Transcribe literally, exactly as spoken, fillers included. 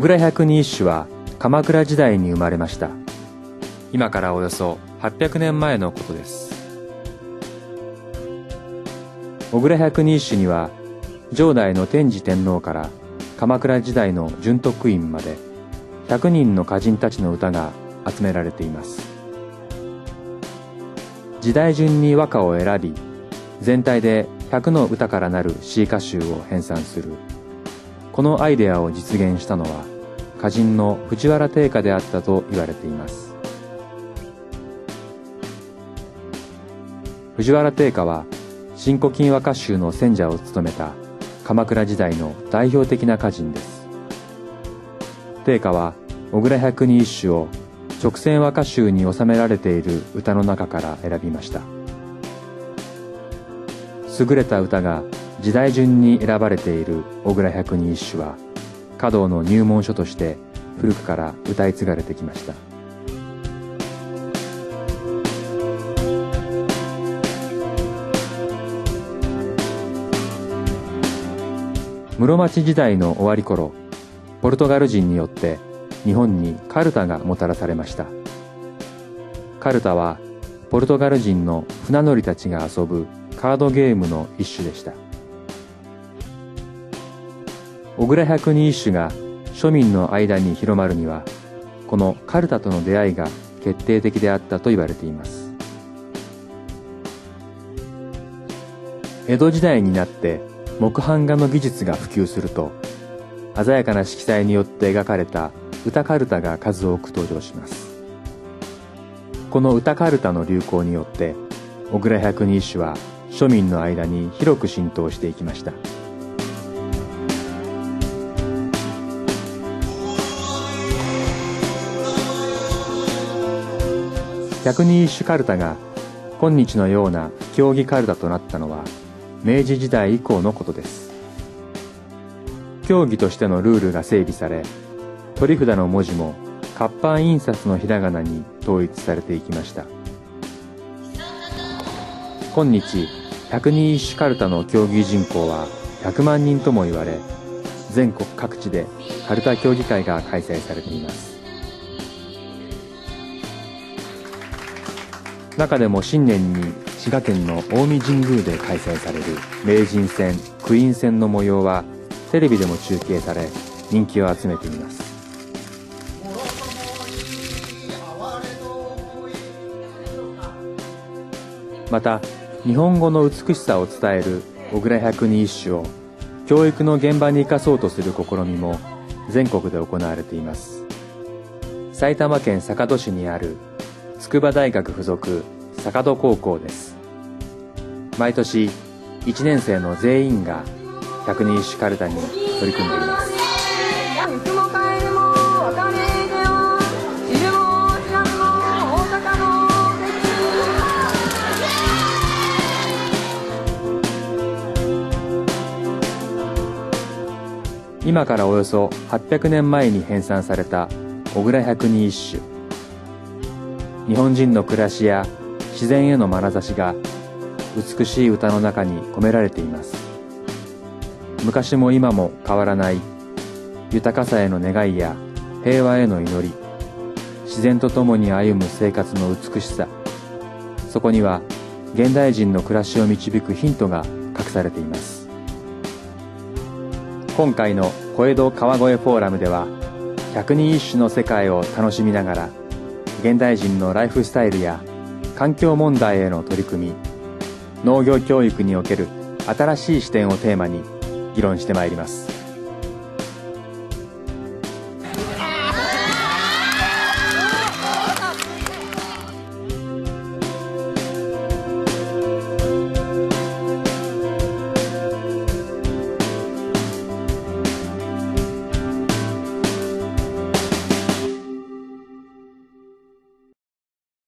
小倉百人一首は鎌倉時代に生まれました。今からおよそはっぴゃくねんまえのことです。小倉百人一首には上代の天智天皇から鎌倉時代の準徳院までひゃくにんの歌人たちの歌が集められています。時代順に和歌を選び、全体でひゃくの歌からなる詩歌集を編纂する、このアイデアを実現したのは歌人の藤原定家であったと言われています。藤原定家は新古今和歌集の選者を務めた鎌倉時代の代表的な歌人です。定家は小倉百人一首を直線和歌集に収められている歌の中から選びました。優れた歌が時代順に選ばれている小倉百人一首は華道の入門書として古くから歌い継がれてきました。室町時代の終わり頃、ポルトガル人によって日本にカルタがもたらされました。カルタはポルトガル人の船乗りたちが遊ぶカードゲームの一種でした。小倉百人一首が庶民の間に広まるには、このカルタとの出会いが決定的であったと言われています。江戸時代になって木版画の技術が普及すると、鮮やかな色彩によって描かれた歌カルタが数多く登場します。この歌カルタの流行によって小倉百人一首は庶民の間に広く浸透していきました。百人一首カルタが今日のような競技カルタとなったのは明治時代以降のことです。競技としてのルールが整理され、取り札の文字も活版印刷のひらがなに統一されていきました。今日百人一首かるたの競技人口はひゃくまんにんとも言われ、全国各地でかるた競技会が開催されています。中でも新年に滋賀県の近江神宮で開催される名人戦、クイーン戦の模様はテレビでも中継され、人気を集めています。また、日本語の美しさを伝える小倉百人一首を教育の現場に生かそうとする試みも全国で行われています。埼玉県坂戸市にある筑波大学附属坂戸高校です。毎年いちねん生の全員が百人一首かるたに取り組んでいます。今からおよそはっぴゃくねんまえに編纂された小倉百人一首、日本人の暮らしや自然への眼差しが美しい歌の中に込められています。昔も今も変わらない豊かさへの願いや平和への祈り、自然とともに歩む生活の美しさ、そこには現代人の暮らしを導くヒントが隠されています。今回の小江戸川越フォーラムでは、百人一首の世界を楽しみながら、現代人のライフスタイルや環境問題への取り組み、農業教育における新しい視点をテーマに議論してまいります。